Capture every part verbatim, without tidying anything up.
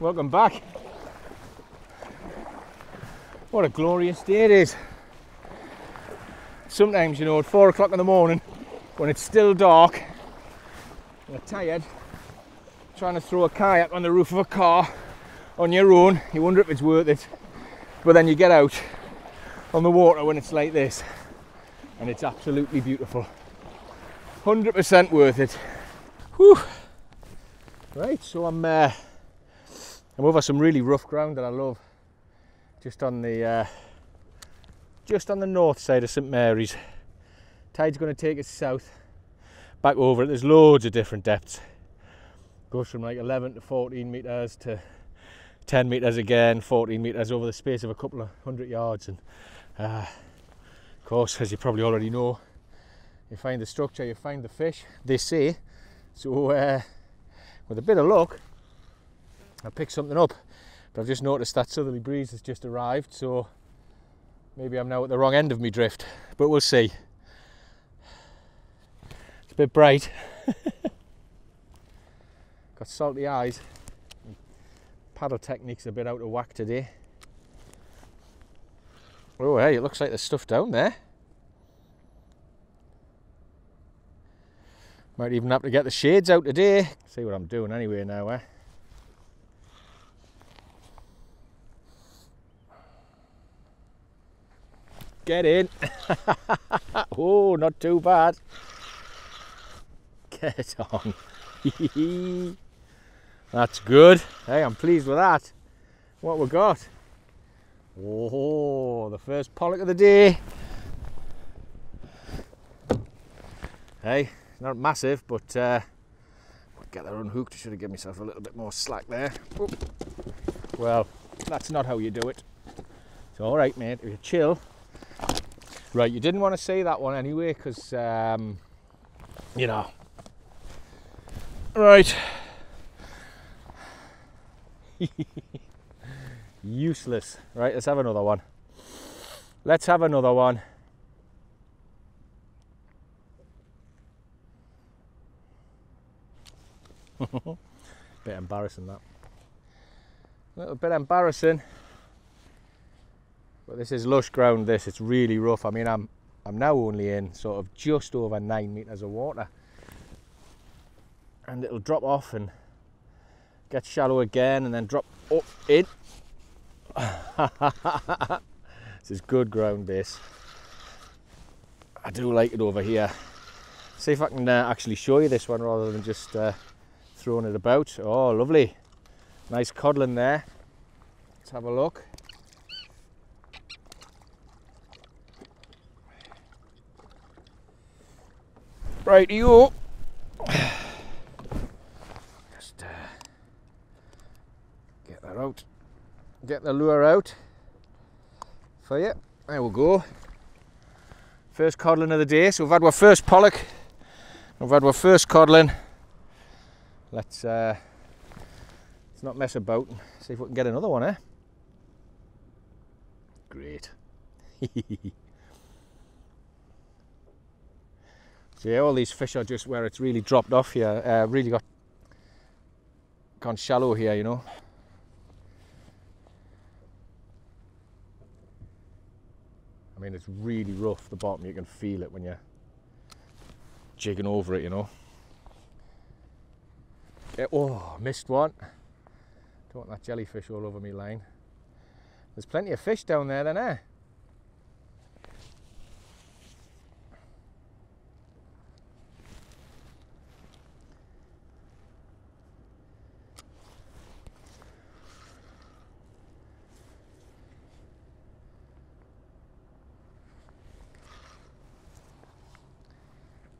Welcome back. What a glorious day it is. Sometimes, you know, at four o'clock in the morning, when it's still dark, and you're tired, trying to throw a kayak on the roof of a car on your own, you wonder if it's worth it. But then you get out on the water when it's like this, and it's absolutely beautiful. one hundred percent worth it. Whew. Right, so I'm uh, I'm over some really rough ground that I love, just on the uh, just on the north side of St Mary's. Tide's going to take us south, back over it. There's loads of different depths. Goes from like eleven to fourteen meters to ten meters again, fourteen meters over the space of a couple of hundred yards. And uh, of course, as you probably already know, you find the structure, you find the fish, they say. So uh, with a bit of luck, I'll pick something up. But I've just noticed that southerly breeze has just arrived, so maybe I'm now at the wrong end of my drift, but we'll see. It's a bit bright. Got salty eyes. Paddle technique's a bit out of whack today. Oh hey, it looks like there's stuff down there. Might even have to get the shades out today. See what I'm doing anyway now, eh? Get in. Oh, not too bad. Get on. That's good. Hey, I'm pleased with that. What we got? Oh, the first pollock of the day. Hey. Not massive, but uh, get that unhooked. I should have given myself a little bit more slack there. Oop. Well, that's not how you do it. It's all right, mate, if you chill. Right, you didn't want to see that one anyway, because, um, you know. Right. Useless. Right, let's have another one. Let's have another one. Bit embarrassing, that. A little bit embarrassing, but this is lush ground. This it's really rough. I mean, I'm I'm now only in sort of just over nine meters of water, and it'll drop off and get shallow again, and then drop up in. This is good ground. This I do like it over here. See if I can uh, actually show you this one rather than just. Uh, Throwing it about. Oh, lovely. Nice codling there. Let's have a look. Right, you. Just uh, get that out. Get the lure out for you. There we go. First codling of the day. So we've had our first pollock. We've had our first codling. Let's, uh, let's not mess about and see if we can get another one, eh? Great. So yeah, all these fish are just where it's really dropped off here, uh, really got gone shallow here, you know. I mean, it's really rough, the bottom, you can feel it when you're jigging over it, you know. Oh, missed one. Don't want that jellyfish all over me line. There's plenty of fish down there then, eh?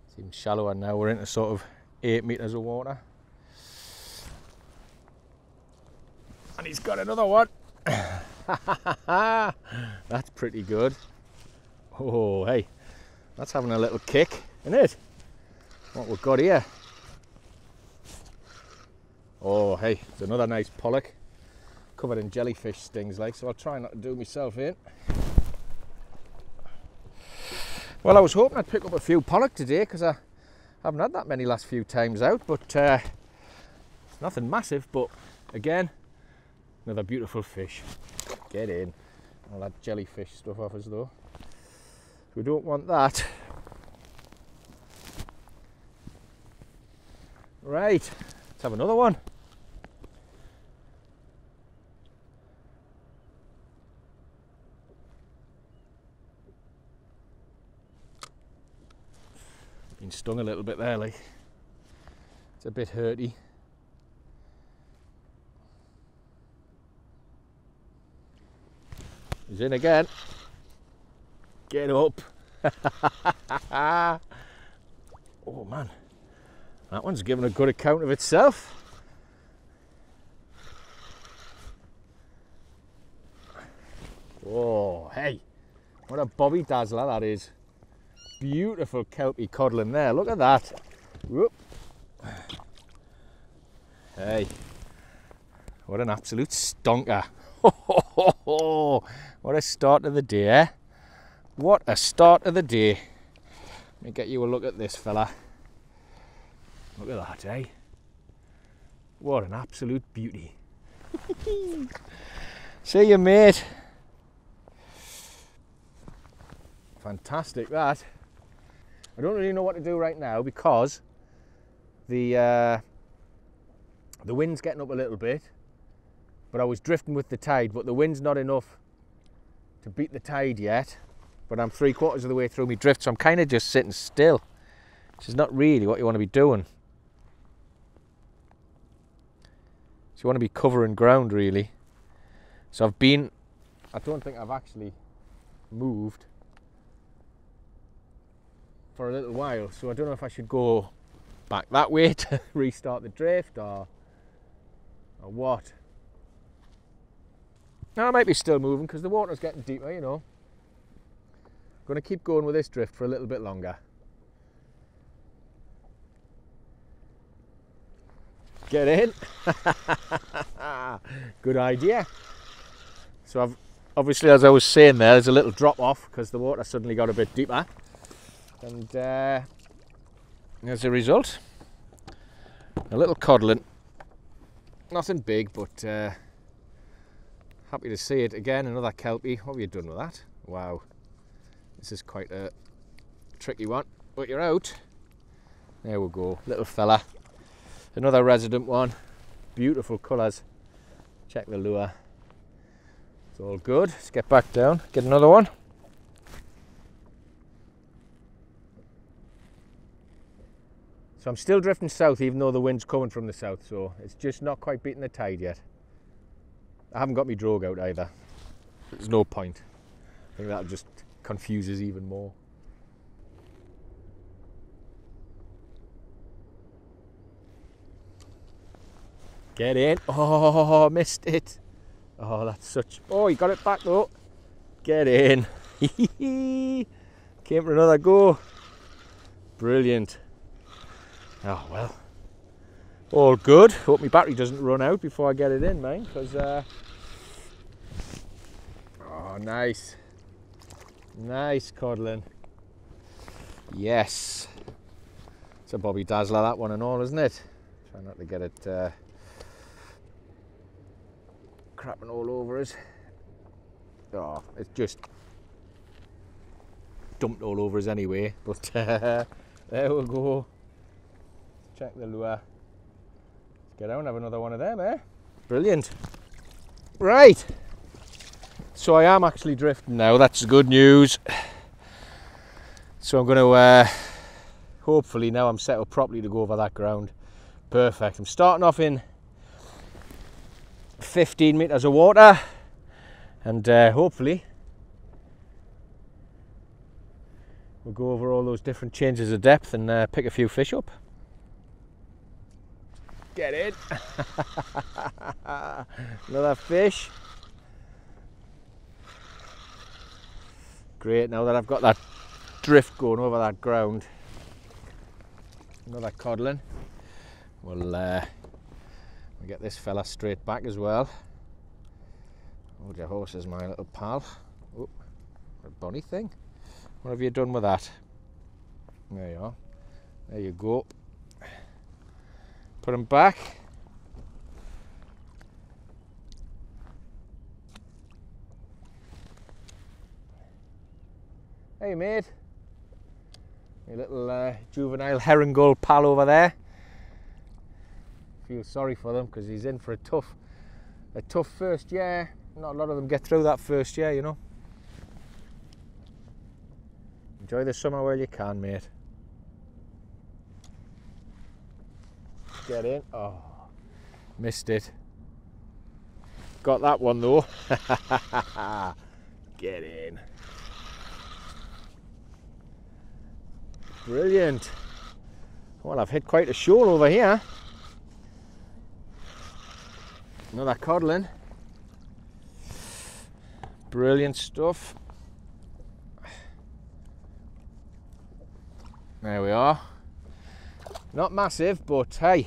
It's even shallower now. We're into sort of eight meters of water. And he's got another one. That's pretty good. Oh, hey, that's having a little kick, isn't it? What we've got here. Oh, hey, it's another nice pollock. Covered in jellyfish stings, like, so I'll try not to do myself in. Well, I was hoping I'd pick up a few pollock today, because I haven't had that many last few times out, but uh, nothing massive, but again, Another beautiful fish. Get in. All that jellyfish stuff off us though. We don't want that. Right, let's have another one. Been stung a little bit there, like. It's a bit hurty. He's in again. Get up. Oh man, that one's given a good account of itself. Oh, hey, what a bobby dazzler that is. Beautiful kelpie codling there, look at that. Whoop. Hey, what an absolute stonker. What a start of the day, eh? What a start of the day. Let me get you a look at this fella. Look at that, eh? What an absolute beauty. See you, mate. Fantastic, that. I don't really know what to do right now because the, uh, the wind's getting up a little bit, but I was drifting with the tide, but the wind's not enough to beat the tide yet. But I'm three quarters of the way through my drift, so I'm kind of just sitting still, which is not really what you want to be doing. So you want to be covering ground, really. So I've been, I don't think I've actually moved for a little while, so I don't know if I should go back that way to restart the drift or, or what. Now I might be still moving because the water's getting deeper, you know. Going to keep going with this drift for a little bit longer. Get in. Good idea. So I've obviously, as I was saying there, there's a little drop off because the water suddenly got a bit deeper, and uh, as a result, a little codling. Nothing big, but uh, happy to see it again. Another kelpie. What have you done with that? Wow. This is quite a tricky one, but you're out. There we go, little fella. Another resident one. Beautiful colours. Check the lure. It's all good. Let's get back down, get another one. So I'm still drifting south even though the wind's coming from the south, so it's just not quite beating the tide yet. I haven't got my drogue out either. There's no point. I think that'll just confuses even more. Get in. Oh, missed it. Oh, that's such. Oh, he got it back though. Get in. Came for another go. Brilliant. Oh well. All good. Hope my battery doesn't run out before I get it in, mate, because uh oh, nice. Nice codling. Yes. It's a bobby dazzler, that one and all, isn't it? Try not to get it uh, crapping all over us. Oh, it's just dumped all over us anyway, but uh, there we go. Check the lure. Let's get out and have another one of them, eh? Brilliant. Right. So I am actually drifting now, that's good news. So I'm going to, uh, hopefully now I'm set up properly to go over that ground. Perfect. I'm starting off in fifteen metres of water and uh, hopefully we'll go over all those different changes of depth and uh, pick a few fish up. Get in. Another fish. Great, now that I've got that drift going over that ground. Another codling. We'll, uh, we'll get this fella straight back as well. Hold your horses, my little pal. Oh, what a bonny thing. What have you done with that? There you are. There you go. Put him back. Hey mate. A little uh, juvenile herring gull pal over there. Feel sorry for them because he's in for a tough, a tough first year. Not a lot of them get through that first year, you know. Enjoy the summer while you can, mate. Get in. Oh, missed it. Got that one though. Get in. Brilliant. Well, I've hit quite a shoal over here. Another codlin. Brilliant stuff. There we are. Not massive, but hey.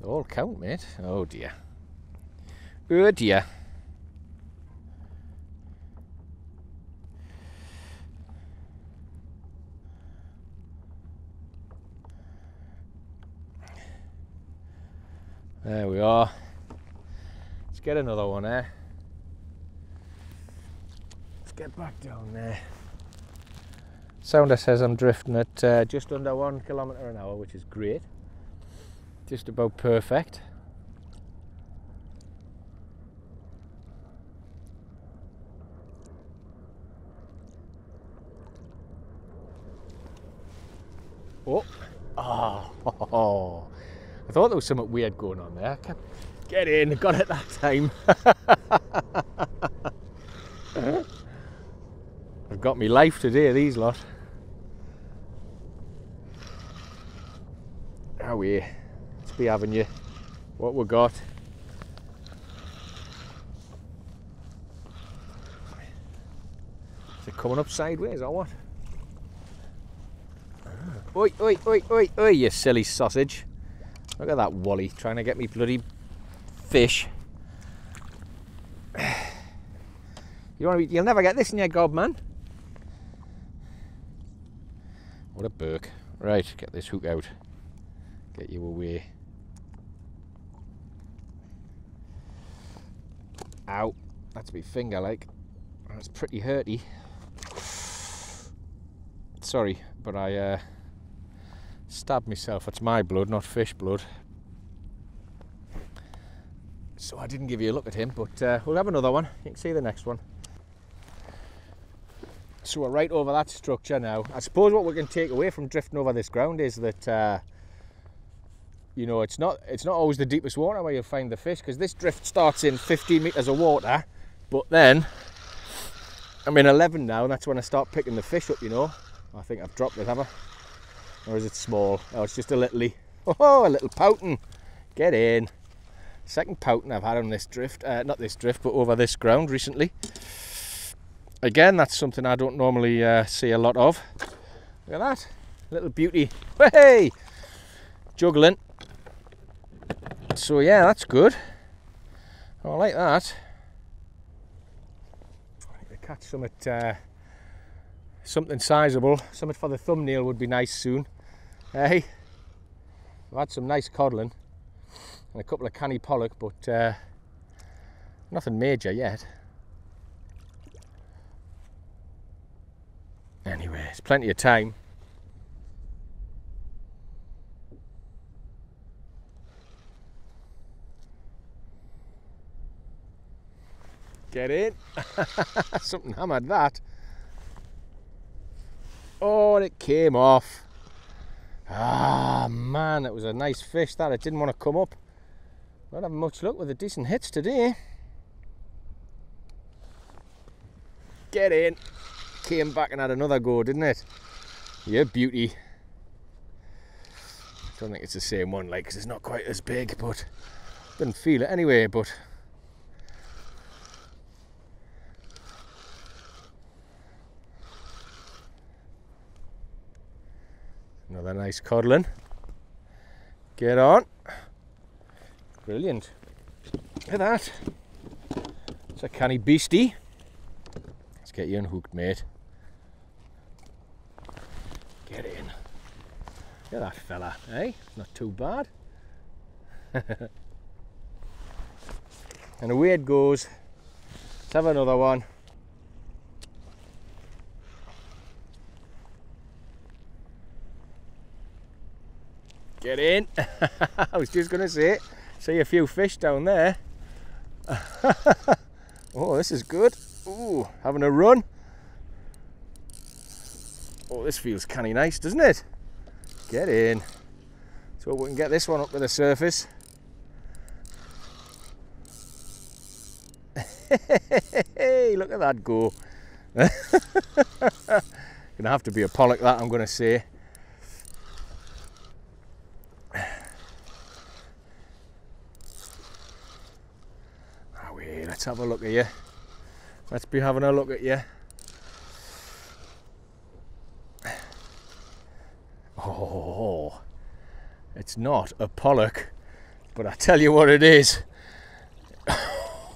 They all count, mate. Oh dear. Oh dear. There we are. Let's get another one there. Let's get back down there. Sounder says I'm drifting at uh, just under one kilometre an hour, which is great. Just about perfect. Oh. Oh. Oh, oh. I thought there was something weird going on there. I kept, get in, got it that time. I've got me life today, these lot. How are you? Let's be having you. What we got. Is it coming up sideways or what? Oi, oi, oi, oi, oi, you silly sausage. Look at that Wally trying to get me bloody fish. You want to be, you'll never get this in your gob, man. What a burk. Right, get this hook out. Get you away. Ow. That's my finger, like. That's pretty hurty. Sorry, but I... Uh, stabbed myself. It's my blood, not fish blood. So I didn't give you a look at him, but uh, we'll have another one. You can see the next one. So we're right over that structure now. I suppose what we can take away from drifting over this ground is that uh, you know, it's not it's not always the deepest water where you'll find the fish, because this drift starts in fifteen meters of water, but then I'm in eleven now, and that's when I start picking the fish up. You know, I think I've dropped it, have I? Or is it small? Oh, it's just a little, oh, a little pouting. Get in. Second pouting I've had on this drift, uh, not this drift, but over this ground recently. Again, that's something I don't normally uh, see a lot of. Look at that, little beauty. Hey, juggling. So yeah, that's good. Oh, I like that. I need to catch some at uh, something sizable. Something for the thumbnail would be nice soon. Hey, I've had some nice codlin and a couple of canny pollock, but uh, nothing major yet. Anyway, it's plenty of time. Get in. Something hammered that. Oh, and it came off. Ah, man, that was a nice fish that. It didn't want to come up. Not having much luck with the decent hits today. Get in. Came back and had another go, didn't it? Yeah, beauty. I don't think it's the same one, like, because it's not quite as big, but didn't feel it anyway, but another nice codlin. Get on. Brilliant. Look at that. It's a canny beastie. Let's get you unhooked, mate. Get in. Look at that fella, eh? Not too bad. And away it goes. Let's have another one. Get in. I was just going to say it. See a few fish down there. Oh, this is good. Ooh, having a run. Oh, this feels canny nice, doesn't it? Get in. So we can get this one up to the surface. Hey, look at that go. Gonna have to be a pollock, that, I'm gonna say. Oh, wait, let's have a look at you. Let's be having a look at you. Oh, it's not a pollock, but I tell you what it is.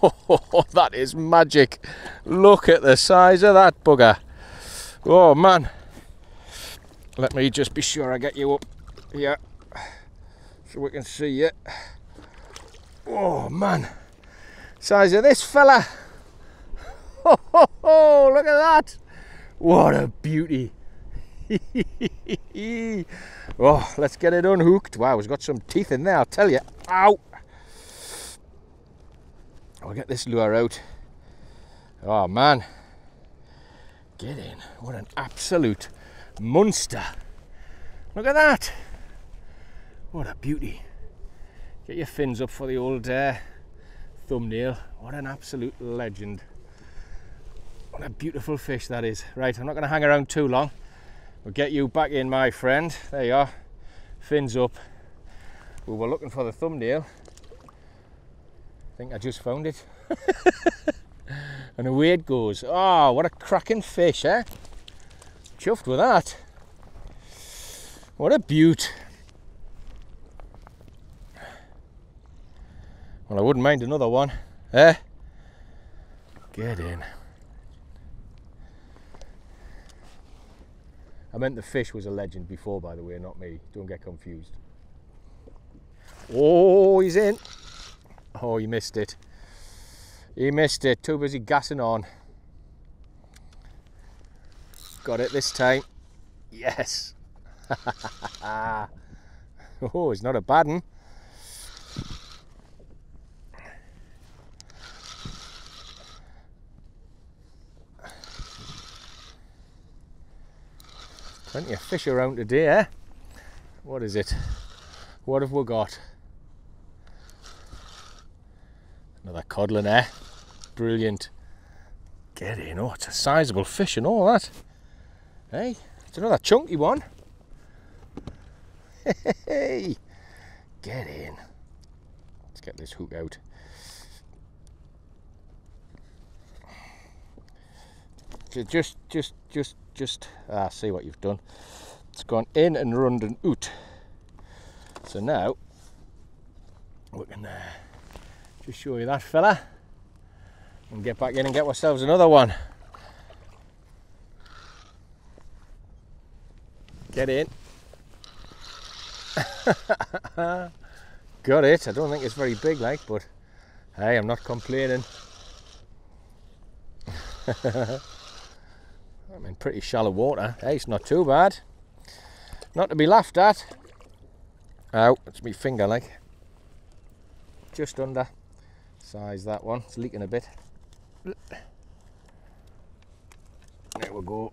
Oh, that is magic. Look at the size of that bugger. Oh man, let me just be sure I get you up here so we can see you. Oh man, size of this fella. Oh, oh, oh, look at that. What a beauty. Oh, let's get it unhooked. Wow, it's got some teeth in there, I'll tell you. Ow. I'll get this lure out. Oh man, get in. What an absolute monster. Look at that. What a beauty. Get your fins up for the old uh, thumbnail. What an absolute legend. What a beautiful fish that is. Right, I'm not going to hang around too long. We'll get you back in, my friend. There you are, fins up. We were looking for the thumbnail. I think I just found it. And away it goes. Oh, what a cracking fish, eh? Chuffed with that. What a beaut. Well, I wouldn't mind another one, eh? Get in. I meant the fish was a legend before, by the way, not me. Don't get confused. Oh, he's in. Oh, he missed it. He missed it. Too busy gassing on. Got it this time. Yes. Oh, it's not a bad one. Plenty of fish around today, eh? What is it? What have we got? Another codlin, eh? Brilliant. Get in. Oh, it's a sizable fish and all that. Hey, it's another chunky one. Hey, get in. Let's get this hook out. Just, just, just, just. Ah, see what you've done. It's gone in and run and out. So now, we can. Uh, Just show you that fella and get back in and get ourselves another one. Get in. Got it. I don't think it's very big like, but hey, I'm not complaining. I'm in pretty shallow water. Hey, it's not too bad. Not to be laughed at. Ow, it's me finger like. Just under. Size that one, it's leaking a bit. There we go.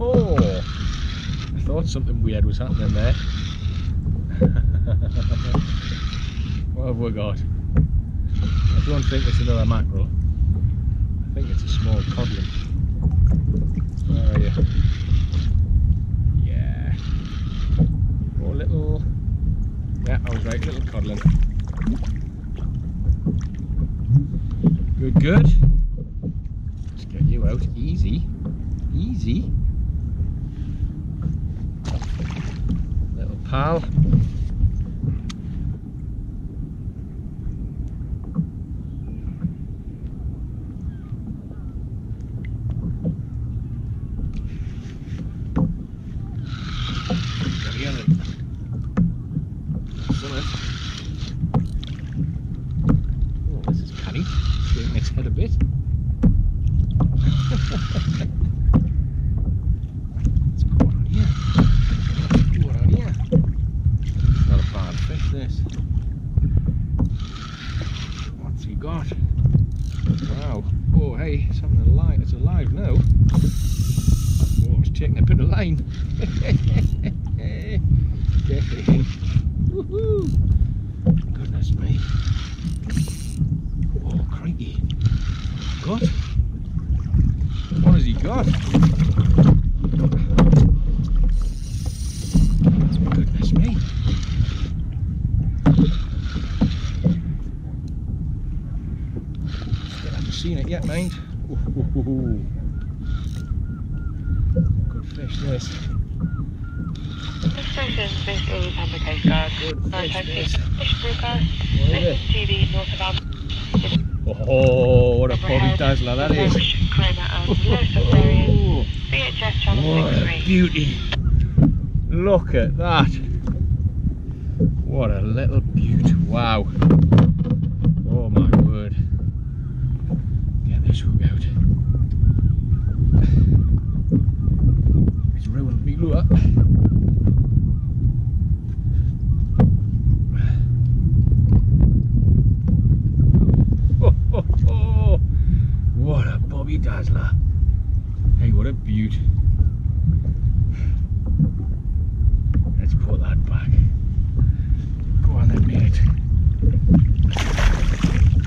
Oh, I thought something weird was happening there. What have we got? I don't think it's another mackerel. I think it's a small codlin. Where are you? Yeah. Oh, little. Yeah, I was right, little codlin. Good, good. Let's get you out. Easy. Easy. Little pal. head a bit. What's going on here? What's going on here? It's not a bad fish, this. What's he got? Wow. Oh, hey, it's having a light. It's alive now. Oh, it's taking a bit of line. Get him. Woohoo! Goodness me. Oh, crikey. What has he got? What has he got? Goodness me. I haven't seen it yet, mind. Good fish, this. This is the Public Coast Guard. Fish broadcast. This is to the north of Albion. Oh, what a bobby dazzler that is. Oh, what a beauty. Look at that. What a little beaut. Wow. Oh my word. Get this hook out. It's ruined me lure. Dazzler. Hey, what a beaut. Let's put that back. Go on then, mate.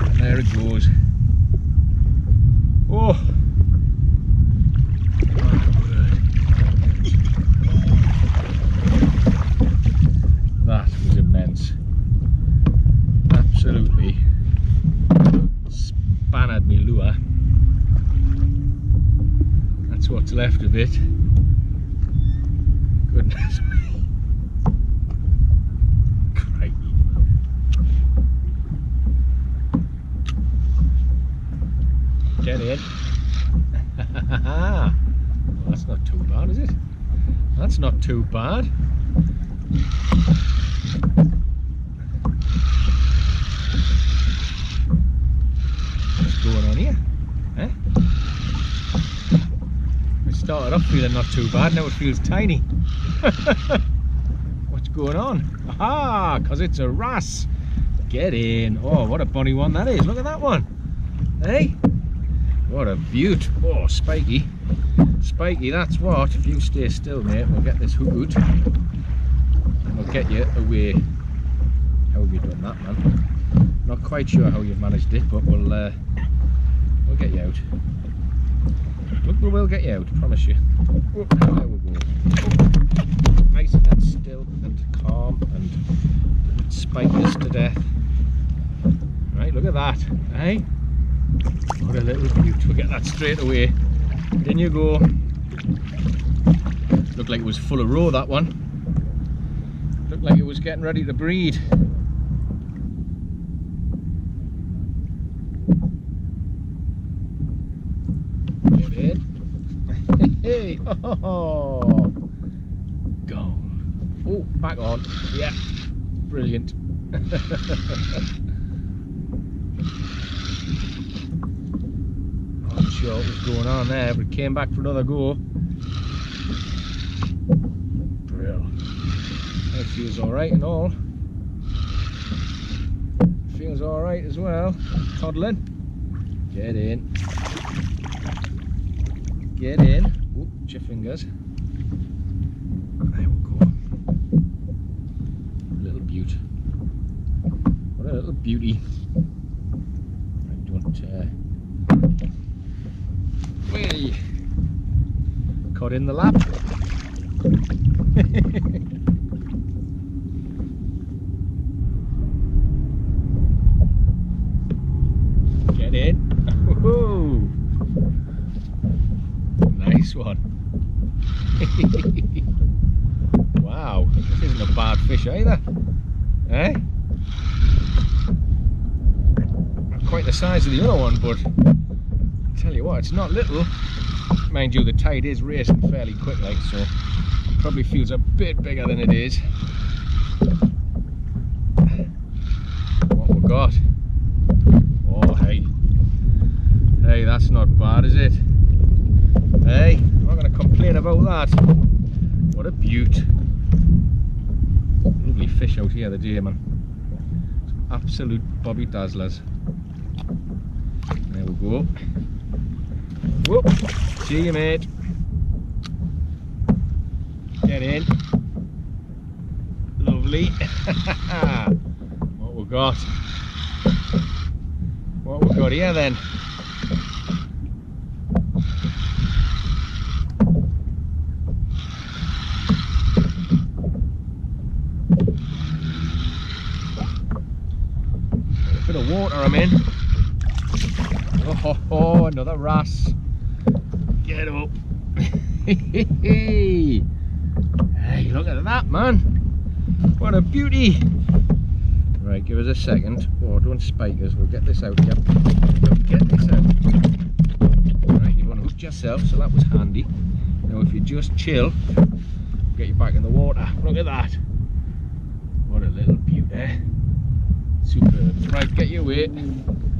And there it goes. Oh! That was immense. Absolutely spannered me lure. What's left of it. Goodness me. Crikey. Get in. Well, that's not too bad, is it? That's not too bad. What's going on here? Eh? Started off feeling not too bad, now it feels tiny. What's going on? Aha, because it's a wrasse. Get in. Oh, what a bonny one that is. Look at that one. Hey, what a beaut. Oh, spiky. Spiky, that's what. If you stay still, mate, we'll get this hook out and we'll get you away. How have you done that, man? Not quite sure how you've managed it, but we'll, uh, we'll get you out. Look, we will get you out, I promise you. Oh, there we go. Oh, nice and still and calm and spikeless to death. Right, look at that, hey? What a little beaut. We'll get that straight away. In you go. Looked like it was full of roe, that one. Looked like it was getting ready to breed. Hey, oh, gone. Oh, back on. Yeah, brilliant. Not sure what was going on there, but it came back for another go. Brilliant. That feels alright and all. Feels alright as well. Toddling. Get in. Get in. Oh, your fingers. There we go. Little beaut. What a little beauty. I don't. Uh... Whee! Caught in the lap. Get in. Woohoo! Nice one. Wow, this isn't a bad fish either. Eh? Not quite the size of the other one, but I tell you what, it's not little. Mind you, the tide is racing fairly quick, like, so it probably feels a bit bigger than it is. What we got? Oh, hey. lad. What a beaut. Lovely fish out here the day, man. Some absolute bobby dazzlers. There we go. Whoop. See you, mate. Get in. Lovely. What we got? What we got here then? A bit of water I'm in. Oh ho ho, another ras. Get up. Hey, look at that, man. What a beauty. Right, give us a second. Oh, don't spike us. We'll get this out. Yep. We'll get this out. Right, you want to hook yourself, so that was handy. Now, if you just chill, we'll get you back in the water. Look at that. What a little beauty. Superb. Right, get your weight.